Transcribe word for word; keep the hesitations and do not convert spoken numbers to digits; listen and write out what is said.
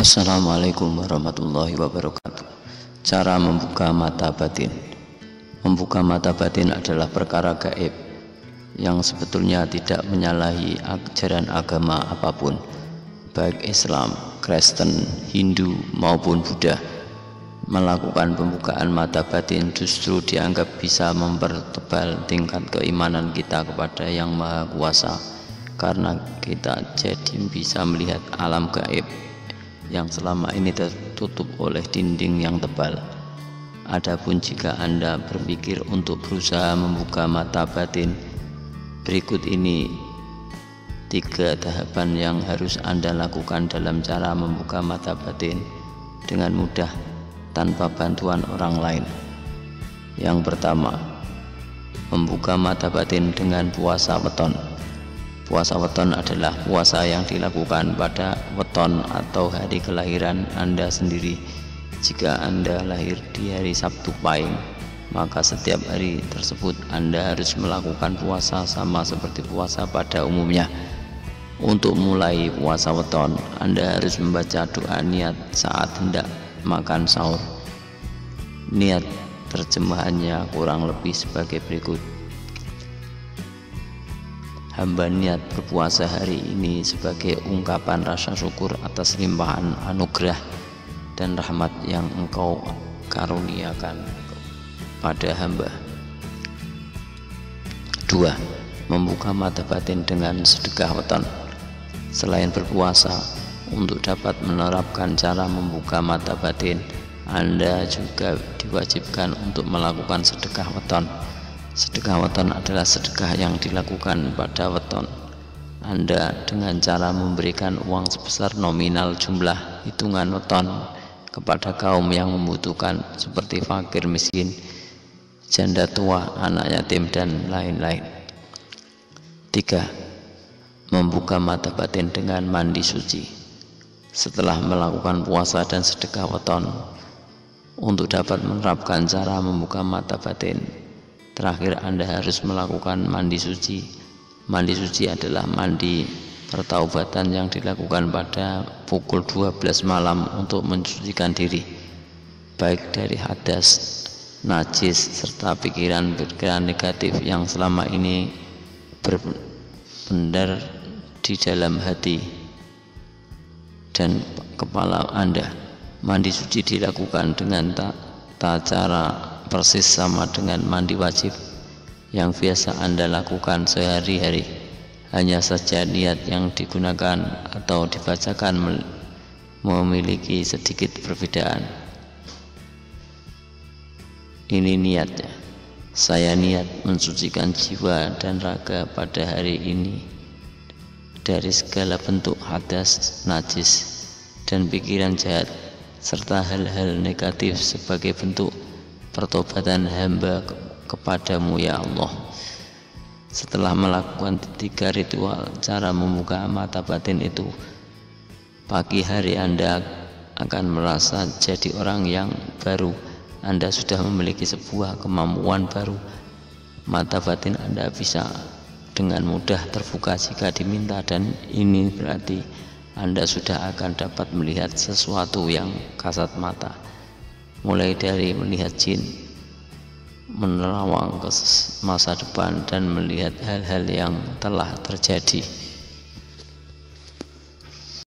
Assalamualaikum warahmatullahi wabarakatuh. Cara membuka mata batin. Membuka mata batin adalah perkara gaib yang sebetulnya tidak menyalahi ajaran agama apapun, baik Islam, Kristen, Hindu maupun Buddha. Melakukan pembukaan mata batin justru dianggap bisa mempertebal tingkat keimanan kita kepada Yang Maha Kuasa, karena kita jadi bisa melihat alam gaib yang selama ini tertutup oleh dinding yang tebal. Adapun jika Anda berpikir untuk berusaha membuka mata batin, berikut ini tiga tahapan yang harus Anda lakukan dalam cara membuka mata batin dengan mudah tanpa bantuan orang lain. Yang pertama, membuka mata batin dengan puasa weton. Puasa weton adalah puasa yang dilakukan pada weton atau hari kelahiran Anda sendiri. Jika Anda lahir di hari Sabtu Pahing, maka setiap hari tersebut Anda harus melakukan puasa sama seperti puasa pada umumnya. Untuk mulai puasa weton, Anda harus membaca doa niat saat hendak makan sahur. Niat terjemahannya kurang lebih sebagai berikut: hamba niat berpuasa hari ini sebagai ungkapan rasa syukur atas limpahan anugerah dan rahmat yang Engkau karuniakan pada hamba. Dua, membuka mata batin dengan sedekah weton. Selain berpuasa, untuk dapat menerapkan cara membuka mata batin, Anda juga diwajibkan untuk melakukan sedekah weton. Sedekah weton adalah sedekah yang dilakukan pada weton Anda dengan cara memberikan uang sebesar nominal jumlah hitungan weton kepada kaum yang membutuhkan, seperti fakir miskin, janda tua, anak yatim, dan lain-lain. Tiga, membuka mata batin dengan mandi suci. Setelah melakukan puasa dan sedekah weton, untuk dapat menerapkan cara membuka mata batin, terakhir Anda harus melakukan mandi suci. Mandi suci adalah mandi pertaubatan yang dilakukan pada pukul dua belas malam untuk mensucikan diri, baik dari hadas, najis, serta pikiran-pikiran negatif yang selama ini berbendar di dalam hati dan kepala Anda. Mandi suci dilakukan dengan tata cara persis sama dengan mandi wajib yang biasa Anda lakukan sehari-hari, hanya saja niat yang digunakan atau dibacakan memiliki sedikit perbedaan. Ini niatnya: saya niat mensucikan jiwa dan raga pada hari ini dari segala bentuk hadas, najis, dan pikiran jahat, serta hal-hal negatif sebagai bentuk pertobatan hamba kepadamu, ya Allah. Setelah melakukan tiga ritual cara membuka mata batin itu, pagi hari Anda akan merasa jadi orang yang baru. Anda sudah memiliki sebuah kemampuan baru. Mata batin Anda bisa dengan mudah terbuka jika diminta, dan ini berarti Anda sudah akan dapat melihat sesuatu yang kasat mata, mulai dari melihat jin, menerawang ke masa depan, dan melihat hal-hal yang telah terjadi.